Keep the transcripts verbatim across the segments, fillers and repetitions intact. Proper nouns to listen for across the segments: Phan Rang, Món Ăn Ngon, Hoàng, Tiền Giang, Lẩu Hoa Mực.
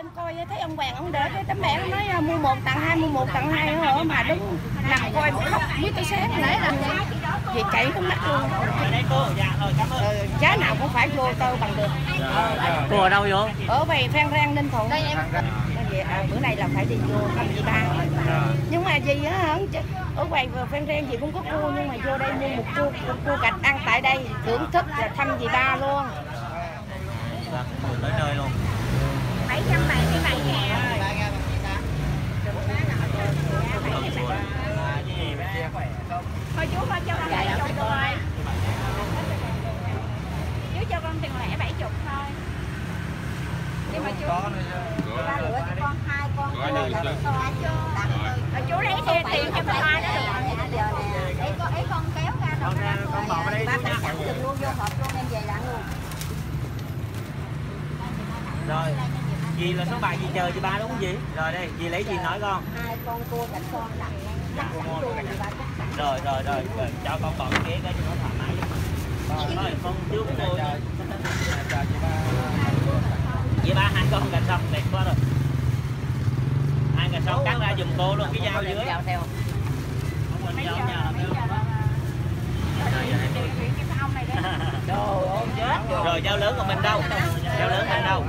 em coi thấy ông Hoàng ông để cái tấm bảng nói mua một tặng hai, mua một tặng hai hả, mà đúng nằm coi một khóc biết tới sáng hồi nãy là thì chảy nước mắt luôn. Giá nào cũng phải vô tơ bằng được. Cô ở đâu vô? Ở về Phan Rang, Ninh Thuận. Đây em. À, bữa nay là phải đi vô thăm chị ba. Nhưng mà gì á, ở ngoài vừa Phan Rang chị cũng có cua, nhưng mà vô đây mua một cua, một cua gạch ăn tại đây thưởng thức và thăm chị ba luôn. Tới nơi luôn. Thôi chú con cho con bảy chục rồi. Chú cho con tiền lẻ bảy chục thôi. Nhưng mà chú ba rưỡi cho con hai con rồi. Chú lấy xe tiền cho con ai đó được. Ấy con kéo ra rồi. Con bỏ vào đây luôn, vô hộp luôn em về lại luôn. Rồi. Dì là số bài dì chờ chị ba đúng không dì? Rồi đây, dì lấy dì nói con. Hai con cua cảnh con đặt. Rồi rồi rồi, rồi cho con còn cái ghế đó cho nó thoải mái. Rồi con trước cô chị ba hai con gạch xong đẹp quá rồi. Hai gạch xong cắt ra giùm cô luôn cái dao dưới. Không quên dao nha. Rồi dao lớn của mình đâu? Dao lớn mình đâu?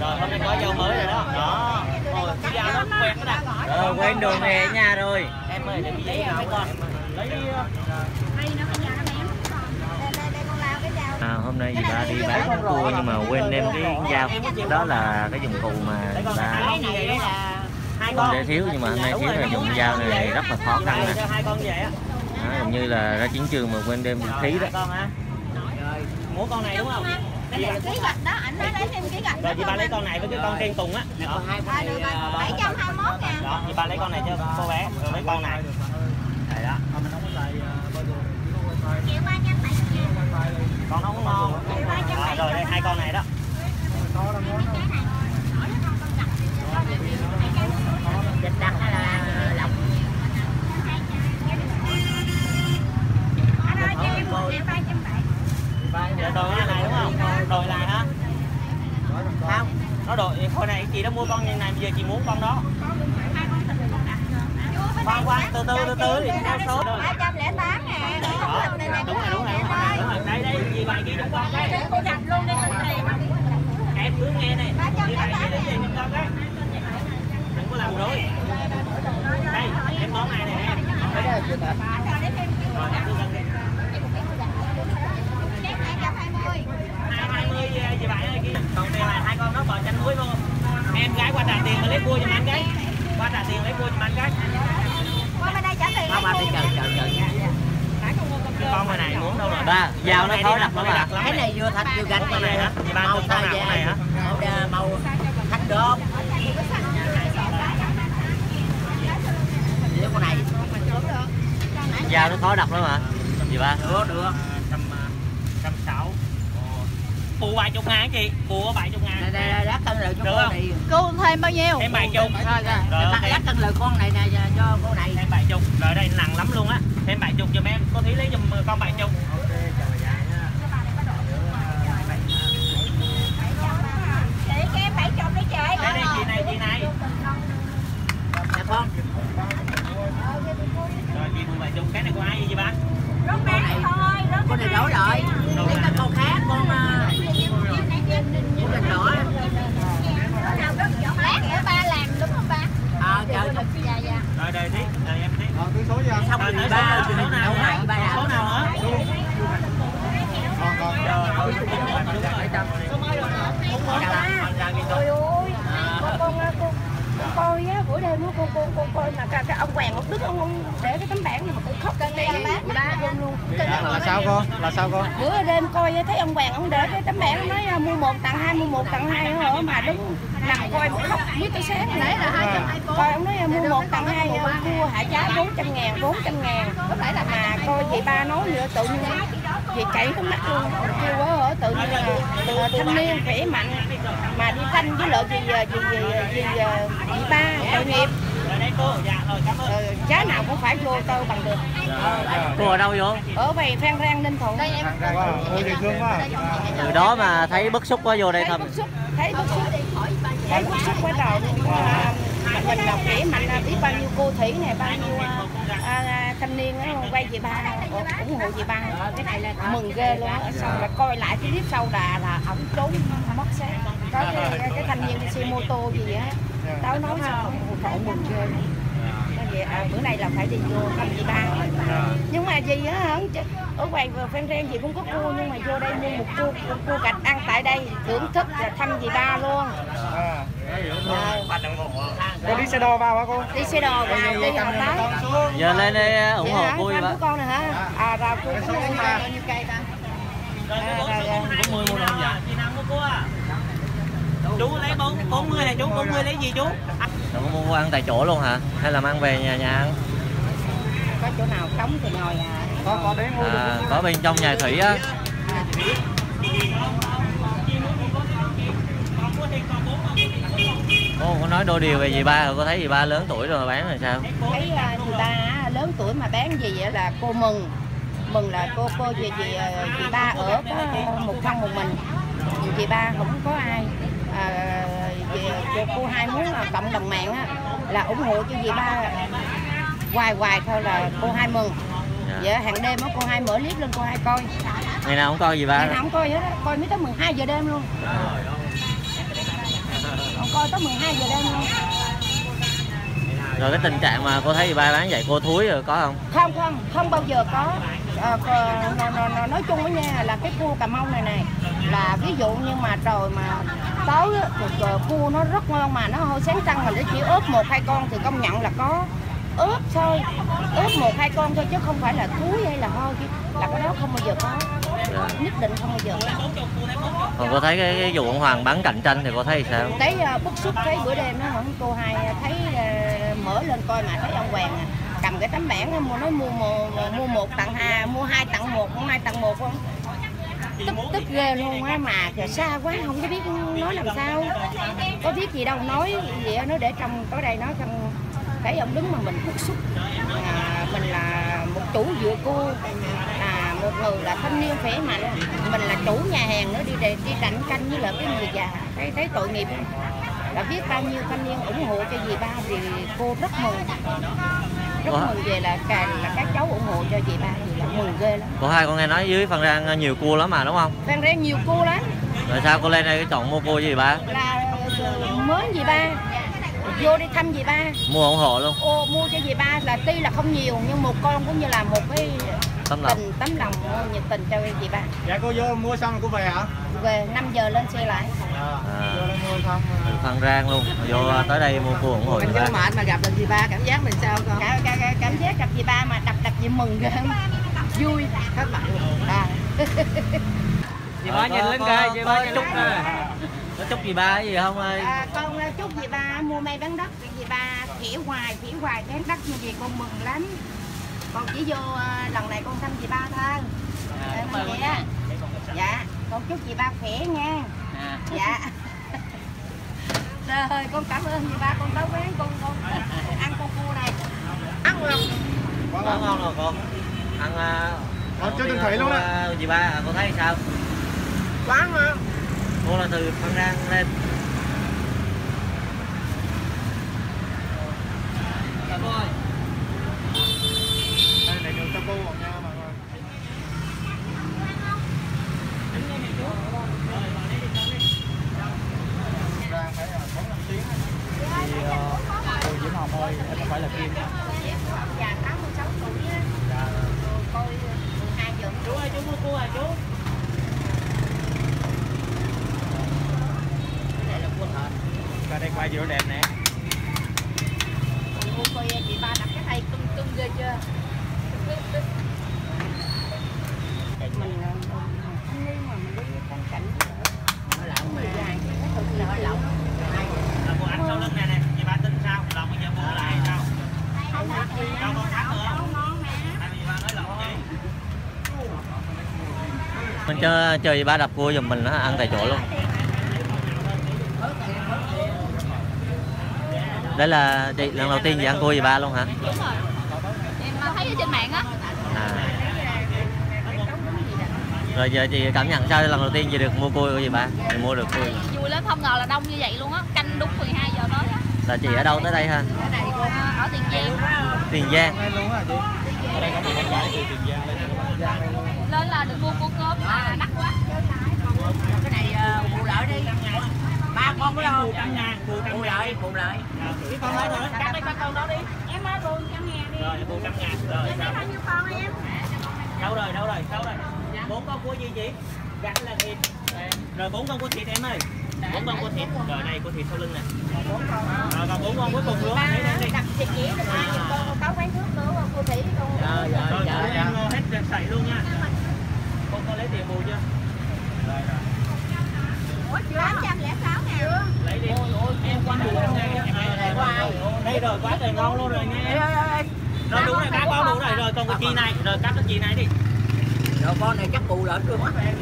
Rồi hôm nay có dao mới rồi đó. Đó. Rồi cái dao nó quen nó đặt. Rồi quen đường về ở nhà rồi. Em ơi để lấy nào con. Lấy hay nó ở nhà nó ném con. Đây đây con lao cái dao. À hôm nay dì ba đi bán cua nhưng mà quên đem cái dao. Đó là cái dụng cụ mà ta không để thiếu, nhưng mà hôm nay thiếu là dụng dao này rất là khó khăn nè. À, như là ra chiến trường mà quên đem vũ khí đó. Mua con này đúng không? Đây là cái gạch đó, ảnh nói lấy thêm cái gạch. Rồi chị ba lấy con này với cái con đen tùng á. Đó. bảy trăm hai mươi mốt nha. Đó, chị ba lấy con này cho cô bé, rồi lấy con này. Đây đó. Con không ngon. À, rồi đây hai con này đó. Dịch đặc hay là lọc? Giờ đồi cái này đúng không? Đồi lại hả? Không. Nó đồi hồi này chị đã mua con như này, bây giờ chị muốn con đó. Khoan khoan từ từ từ từ thì theo số. ba trăm lẻ tám nè. Đúng rồi đúng rồi. Đây đây gì bài kia đúng con đấy. Cô đặt luôn đi mình thì. Em cứ nghe này. ba trăm lẻ tám nè. Đừng có làm rối. Đây cái món này nè. Chị bạn ơi, còn đây là hai con nó bò chanh muối luôn. Em gái qua trả tiền mà lấy cua cho anh cái. Qua trả tiền lấy cua cho anh cái. Qua bên đây trả tiền. Ba ba đi chờ chờ chờ nha. Con này muốn đâu rồi? Ba, dao nó khó đặt lắm à. Cái này vừa thạch vừa gạch con này hả? Chị ba con này hả? Màu thạch được không? Nếu con này dao nó khó đặt lắm hả? Chị ba. Được được. một trăm sáu mươi. Cua ba mươi ngàn chị, cua ba mươi ngàn. Đây đây lát cân lượng cho cô này. Cô thêm bao nhiêu? Em bảy mươi. Rồi rồi. Lát cân lượng con này nè cho cô này. Em bảy mươi. Rồi đây nặng lắm luôn á. Em bảy mươi giùm em, cô Thúy lấy giùm con bảy mươi. Ok, chào bà già nha. Chị cho em bảy mươi đi chị. Đây đây chị này, chị này. Dạ con. Rồi chị mua bảy mươi, cái này của ai vậy ba? Rốt bé thôi, rốt cái này đổ rồi. Lấy cái con khác con nữa. Lát nữa ba làm đúng không ba? Ờ chờ chút. Dạ dạ. Rồi đợi tí, đợi em tí. Còn cái số nha. Xong rồi ba số nào hả? Số nào hả? Còn còn chờ. Số mấy rồi hả? Ôi ôi. Con con con coi á, buổi đêm nó con con con coi mà cả cái ông Hoàng ông Đức ông ông để cái tấm bảng này mà cũng khóc cả ngày luôn luôn. Là sao con? Là sao con? Bữa đêm coi thấy ông Hoàng ông để cái tấm bảng nói mua một tặng hai, mua một tặng hai hả, mà đúng nằm coi mà khóc biết tới sáng hồi nãy là hai trăm. Coi ông nói mua một tặng hai cua hạ giá bốn trăm ngàn, bốn trăm ngàn. Lúc nãy là mà coi chị ba nói nữa tự nhiên chị chảy nước mắt luôn. Kêu quá hả, tự nhiên là thanh niên khỏe mạnh mà đi tranh với lợi gì gì gì gì ba tội nghiệp. tô. Dạ rồi, cảm ơn. Ừ, trái nào cũng phải vô tô bằng được. Cô ở đâu vô? Ở về Phan Rang, Ninh Thuận. Đây em. Ôi thì thương quá. Từ đó mà thấy bức xúc quá vô đây thăm. Thấy bức xúc, thấy bức xúc. Thấy bức xúc quá đầu. Mình đọc kỹ mạnh biết bao nhiêu cô thủy này, bao nhiêu à, thanh niên quay về ba ủng hộ về ba. Cái này là mừng ghê luôn. Xong là coi lại cái clip sau là là ổng trốn mất xác. Có cái, cái thanh niên đi xe mô tô gì á. Tao nói sao cậu mừng ghê. Vậy, à, bữa nay là phải đi vô thăm chị ba. Nhưng mà gì á, ở ngoài Phan Rang gì cũng có cua, nhưng mà vô đây mua một cua, một cua gạch ăn tại đây thưởng thức là thăm chị ba luôn. Cô đi xe đò vào hả cô? Đi xe đò vào, đi hồng lái. Giờ lên đây ủng hộ cô vậy con nữa hả? À rồi cô có bao nhiêu cây ta? Có mười mua đồng dạ. Chú lấy bốn mươi này, chú bốn mươi lấy gì chú? Rồi có mua ăn tại chỗ luôn hả? Hay là mang về nhà nhà ăn? Có chỗ nào sống thì ngồi à. Có có đấy mua được. À, có bên trong nhà Thủy á. Cô có nói đôi điều về dì ba, cô thấy dì ba lớn tuổi rồi mà bán là sao? Thấy người ta lớn tuổi mà bán gì vậy là cô mừng. Mừng là cô cô về dì, dì ba ở có một thân một mình. Dì ba không có ai. À, về cô hai muốn là cộng đồng mạng á, là ủng hộ cho dì ba hoài hoài thôi là cô hai mừng. Dạ yeah. Hàng đêm á cô hai mở clip lên cô hai coi. Ngày nào không coi dì ba? Ngày nào không coi hết á, coi mới tới mười hai giờ đêm luôn. Không coi tới mười hai giờ đêm luôn. Rồi cái tình trạng mà cô thấy dì ba bán vậy cô thúi rồi có không? Không không, không bao giờ có. À, nói chung với nha là cái cua Cà Mau này này là ví dụ như mà trời mà tối cua nó rất ngon mà nó hơi sáng trăng mà nó chỉ ướp một hai con thì công nhận là có ướp thôi, ướp một hai con thôi chứ không phải là thúi hay là hôi, là cái đó không bao giờ có, nhất định không bao giờ có. Còn cô thấy cái, cái vụ ông Hoàng bán cạnh tranh thì cô thấy sao? Thấy bức xúc, thấy bữa đêm nó cô hai thấy mở lên coi mà thấy ông Hoàng à, cầm cái tấm bảng mua nói mua một, mua một tặng hai, mua hai tặng một, mua hai tặng một không? Tức tức ghê luôn á, mà xa quá không có biết nói làm sao, có biết gì đâu nói vậy, nó để trong tối đây nói trong thấy ông đứng mà mình bức xúc. À, mình là một chủ dựa cô, à, một người là thanh niên khỏe mạnh, mình là chủ nhà hàng nữa, đi để đi cạnh canh với lại cái người già, thấy thấy tội nghiệp là biết bao nhiêu thanh niên ủng hộ cho dì ba thì cô rất mừng. Rất Ủa? Mừng về là càng là các cháu ủng hộ cho dì ba thì là mừng ghê lắm. Cô hai con nghe nói dưới Phan Rang nhiều cua lắm mà đúng không? Phan Rang nhiều cua lắm. Rồi sao cô lên đây chọn mua cua dì ba? Là mến dì ba, vô đi thăm dì ba. Mua ủng hộ luôn. Ô, mua cho dì ba là tuy là không nhiều nhưng một con cũng như là một cái tấm lòng, tình, tấm lòng nhiệt tình cho dì ba. Dạ cô vô mua xong cô về hả? Về năm giờ lên xe lại. À, vô lên mua xong. Phan Rang luôn, vô tới đây mua cua ủng hộ. Mình vô mệt mà gặp được dì ba cảm giác mình sao con? Cả, cả, cả, cảm giác gặp dì ba mà đập đập dì mừng ghê, vui hết mặt. À. Dì ba nhìn lên kìa, dì ba chúc nè. Có chúc dì ba gì không ơi? À, con chúc dì ba mua may bán đất, dì ba khỉa hoài, khỉa hoài bán đất như vậy con mừng lắm. Con chỉ vô lần này con thăm dì ba thôi. À, vậy á. Dạ, con chúc dì ba khỏe nha. À. Dạ. Trời ơi, con cảm ơn dì ba, con tới quán con con ăn con cua này. Ăn ngon. Quá ngon rồi con. Ăn con chưa từng thấy luôn á. Dì ba cô thấy sao? Quá ngon. Cô là từ Phan Rang lên. Cảm ơn. Đây này đường taco của nhà mọi người. Đang phải là bốn năm tiếng. Thì cô Diễm Hồng ơi, em phải là Kim. Dạ tám mươi sáu tuổi á. Dạ. Coi mười hai giờ. Chú ơi, chú mua cua à chú? Và đây quay vô đẹp nè. Cô coi chị ba đặt cái tay cưng cưng ghê chưa? Mình thanh niên mà mình đi phong cảnh nó lỏng người già cái tụi nó lỏng. Là cô anh sau lưng này nè, chị ba tin sao? Lỏng bây giờ mua lại sao? Không có gì đâu con thắng nữa. Ngon nè. Tại vì ba nói lỏng đi. Mình chơi chơi chị ba đập cua giùm mình nó ăn tại chỗ luôn. Hãy subscribe cho kênh Tiền Giang. Đấy là chị lần đầu tiên chị ăn cua gì ba luôn hả? Đúng rồi, em thấy ở trên mạng á. À. Rồi giờ chị cảm nhận sao lần đầu tiên chị được mua cua của gì ba? Chị mua được cua. Vui lắm, không ngờ là đông như vậy luôn á, canh đúng mười hai giờ tới á. Là chị ở đâu tới đây ha? Ở Tiền Giang. Tiền Giang. Lên là được mua cua cơm mà đắt quá. Cái này phụ lợi đi. Ba con có đâu? Phụ lợi, phụ lợi. Cái con đó nữa, cắt cái con đó đi. Em ơi, buồn một trăm ngàn đi. Rồi, buồn một trăm ngàn. Rồi, sao? Bao nhiêu con em? Đâu rồi, đâu rồi, đâu rồi. Bốn con cua gì chị? Gắn là thịt. Rồi bốn con cua thịt em ơi. Bốn con cua thịt. Rồi đây cua thịt sau lưng nè. Bốn con. Rồi còn bốn con cuối cùng nữa. Đặt thịt chỉ được ai thì con có quán nước nữa không? Cua thịt con. Rồi rồi rồi. Em ngô hết ra sảy luôn nha. Con có lấy tiền bù chưa? Rồi rồi. Ủa chưa? tám trăm lẻ sáu ngàn. Lấy đi. Ôi ôi em quán bù không nghe. Này có ai? Đây rồi quá trời ngon luôn rồi nghe. Rồi đúng rồi cá có đủ rồi rồi còn cái chi này rồi cắt cái chi này đi. Rồi con này chắc bù lợn chưa mất em.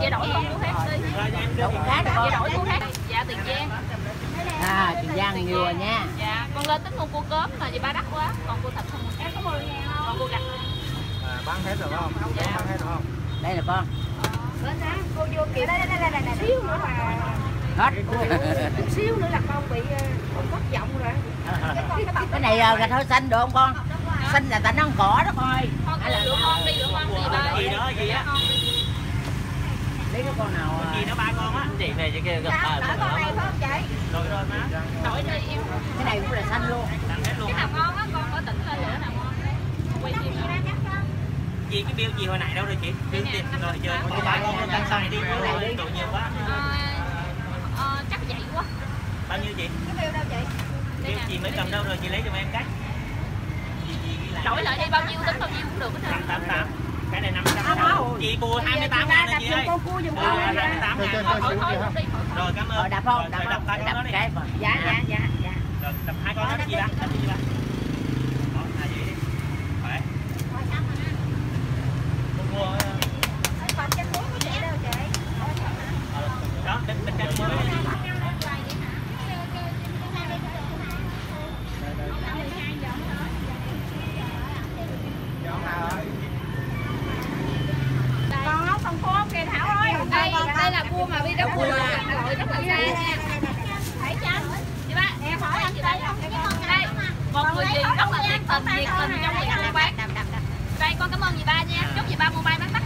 Chị đổi con cua khác đi. Đổi con khác, chị đổi cua khác. Dạ Tiền Giang. À Tiền Giang nhiều rồi nha. Dạ con lên tính con cua cốm là chị ba đắt quá, còn cua thịt không. Em có mười ngàn không? Còn cua gạch. À bán hết rồi không? Dạ bán hết rồi không? Đây là con. Lên đó, cô vô kìa. Đây đây đây đây xíu nữa là hết. Xíu nữa là con bị con thất vọng rồi. Cái này gạch hơi xanh được không con? Xanh là tại nó ăn cỏ đó con ơi. Được con đi, được con đi ba. Gì đó gì á. Lấy cái con nào à? Chị nó ba con á, chị về chị kia gặp ba con đó. Không chị? Rồi rồi má. Đổi đi em. Cái này cũng là xanh luôn. Hết luôn. Cái nào ngon á, con có tỉnh lên lửa nào ngon đấy. Quay phim ra chắc không? Chị cái biêu gì hồi nãy đâu rồi chị? Biêu tiền rồi giờ có ba con con đang xài đi. Cái này đủ nhiều quá. Ờ chắc vậy quá. Bao nhiêu chị? Cái biêu đâu chị? Biêu chị mới cầm đâu rồi chị lấy giùm em cái. Đổi lại đi bao nhiêu tính bao nhiêu cũng được hết. tám tám tám. Cái này năm trăm. Chị bù hai mươi tám ngàn rồi chị ơi. Con cua giùm con. Rồi cảm ơn. Rồi đập không? Đập đập cái đó đi. Dạ dạ dạ dạ. Rồi đập hai con đó chị đã. Đập chị đã. Đó, hai vậy đi. Khỏe. Con cua. Cái phần chân muối của chị đâu chị? Đó, bên bên chân muối. Việc mình trong việc quán. Đây con cảm ơn dì ba nha. Chúc dì ba mua may mắn.